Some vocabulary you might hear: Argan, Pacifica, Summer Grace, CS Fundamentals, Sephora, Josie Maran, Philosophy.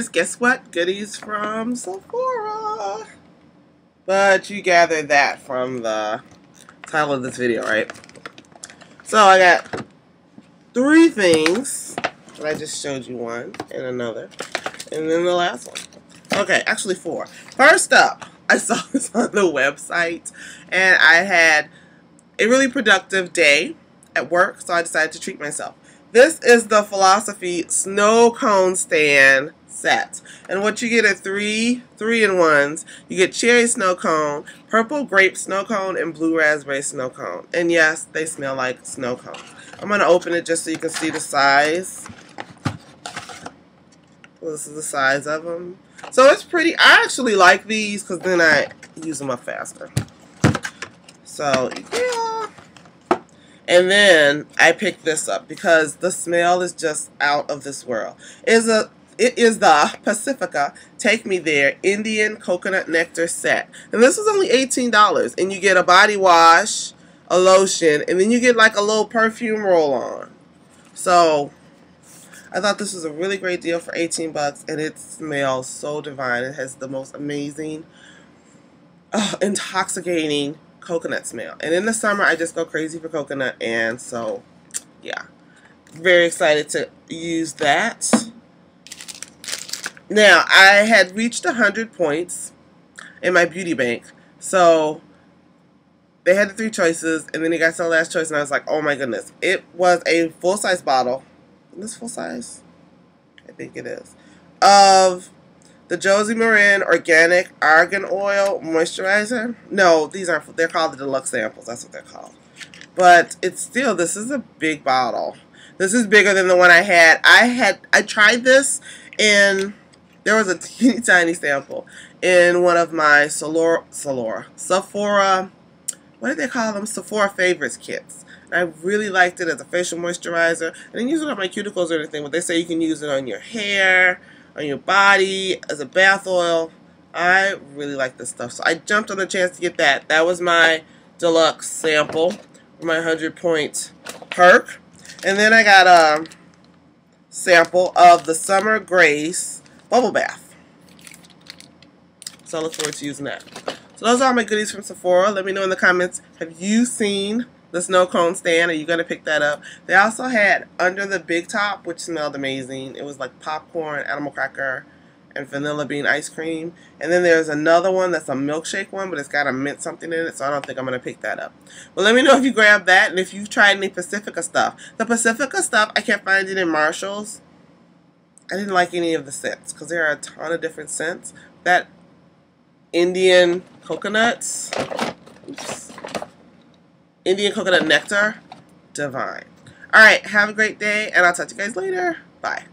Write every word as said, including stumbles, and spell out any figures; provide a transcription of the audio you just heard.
guys, guess what? Goodies from Sephora. But you gather that from the title of this video, right? So I got three things. But I just showed you one and another. And then the last one. Okay, actually four. First up, I saw this on the website. And I had a really productive day at work, so I decided to treat myself. This is the Philosophy Snow Cone Stand set. And what you get are three three-in-ones. You get cherry snow cone, purple grape snow cone, and blue raspberry snow cone. And yes, they smell like snow cones. I'm going to open it just so you can see the size. Well, this is the size of them. So it's pretty. I actually like these because then I use them up faster. So, yeah. And then I picked this up because the smell is just out of this world. It is, a, it is the Pacifica Take Me There Indian Coconut Nectar Set. And this was only eighteen dollars. And you get a body wash, a lotion, and then you get like a little perfume roll-on. So I thought this was a really great deal for eighteen bucks, and it smells so divine. It has the most amazing, uh, intoxicating coconut smell. And in the summer, I just go crazy for coconut, and so, yeah. Very excited to use that. Now, I had reached one hundred points in my beauty bank, so they had the three choices, and then they got to the last choice, and I was like, oh my goodness. It was a full-size bottle. Is this full-size? I think it is. Of the Josie Maran Organic Argan Oil Moisturizer. No, these aren't, they're called the Deluxe Samples. That's what they're called. But it's still, this is a big bottle. This is bigger than the one I had. I had, I tried this in, there was a teeny tiny sample in one of my Solora, Solora, Sephora, what did they call them? Sephora Favorites kits. And I really liked it as a facial moisturizer. I didn't use it on my cuticles or anything, but they say you can use it on your hair, on your body, as a bath oil. I really like this stuff. So I jumped on the chance to get that. That was my deluxe sample for my one hundred point perk. And then I got a sample of the Summer Grace Bubble Bath. So I look forward to using that. So those are all my goodies from Sephora. Let me know in the comments, have you seen the snow cone stand? Are you going to pick that up? They also had Under the Big Top, which smelled amazing. It was like popcorn, animal cracker, and vanilla bean ice cream. And then there's another one that's a milkshake one, but it's got a mint something in it, so I don't think I'm going to pick that up. But let me know if you grabbed that and if you've tried any Pacifica stuff. The Pacifica stuff, I can't find it in Marshall's. I didn't like any of the scents because there are a ton of different scents. That Indian coconuts. Oops. Indian coconut nectar, divine. All right, have a great day, and I'll talk to you guys later. Bye.